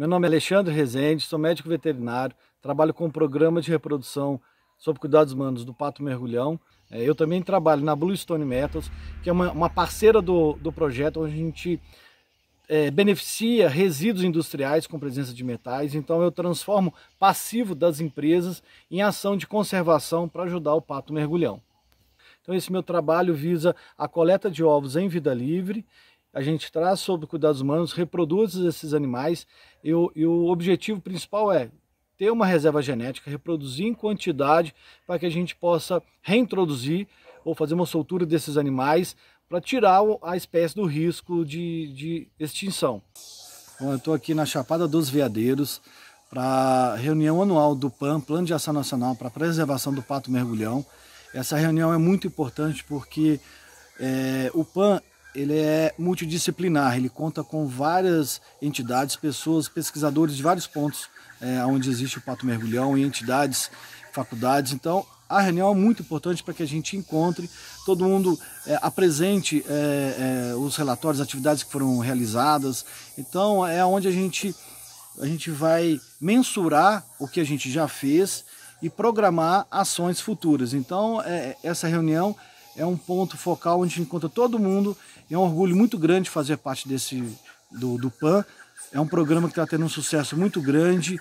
Meu nome é Alexandre Rezende, sou médico veterinário, trabalho com o programa de reprodução sobre cuidados humanos do Pato Mergulhão. Eu também trabalho na Blue Stone Metals, que é uma parceira do projeto, onde a gente beneficia resíduos industriais com presença de metais. Então eu transformo passivo das empresas em ação de conservação para ajudar o Pato Mergulhão. Então esse meu trabalho visa a coleta de ovos em vida livre. A gente traz sobre cuidados humanos, reproduz esses animais e o objetivo principal é ter uma reserva genética, reproduzir em quantidade para que a gente possa reintroduzir ou fazer uma soltura desses animais para tirar a espécie do risco de extinção. Bom, eu estou aqui na Chapada dos Veadeiros para a reunião anual do PAN, Plano de Ação Nacional para a Preservação do Pato Mergulhão. Essa reunião é muito importante porque o PAN ele é multidisciplinar, ele conta com várias entidades, pessoas, pesquisadores de vários pontos onde existe o Pato Mergulhão, e entidades, faculdades. Então, a reunião é muito importante para que a gente encontre, todo mundo apresente os relatórios, atividades que foram realizadas. Então, é onde a gente vai mensurar o que a gente já fez e programar ações futuras. Então, essa reunião é um ponto focal onde a gente encontra todo mundo. É um orgulho muito grande fazer parte do PAN. É um programa que está tendo um sucesso muito grande,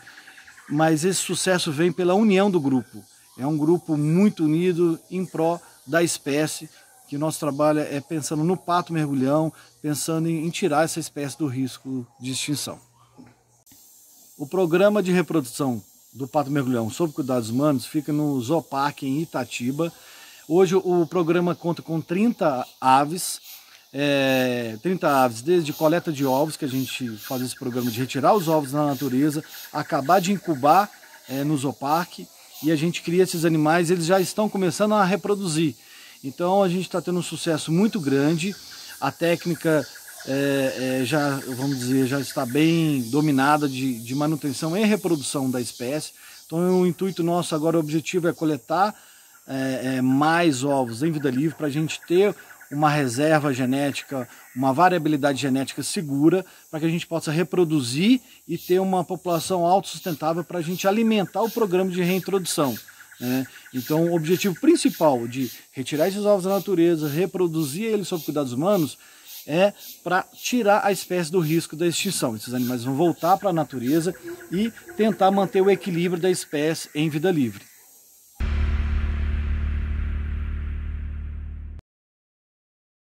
mas esse sucesso vem pela união do grupo. É um grupo muito unido em pró da espécie, que o nosso trabalho é pensando no pato mergulhão, pensando em tirar essa espécie do risco de extinção. O programa de reprodução do pato mergulhão sob cuidados humanos fica no Zooparque em Itatiba. Hoje o programa conta com 30 aves, desde coleta de ovos, que a gente faz esse programa de retirar os ovos na natureza, acabar de incubar no zooparque, e a gente cria esses animais, eles já estão começando a reproduzir. Então a gente está tendo um sucesso muito grande, a técnica já está bem dominada de manutenção e reprodução da espécie. Então o intuito nosso agora, o objetivo é coletar mais ovos em vida livre para a gente ter uma reserva genética, uma variabilidade genética segura para que a gente possa reproduzir e ter uma população autossustentável para a gente alimentar o programa de reintrodução, né? Então o objetivo principal de retirar esses ovos da natureza, reproduzir eles sob cuidados humanos, é para tirar a espécie do risco da extinção. Esses animais vão voltar para a natureza e tentar manter o equilíbrio da espécie em vida livre.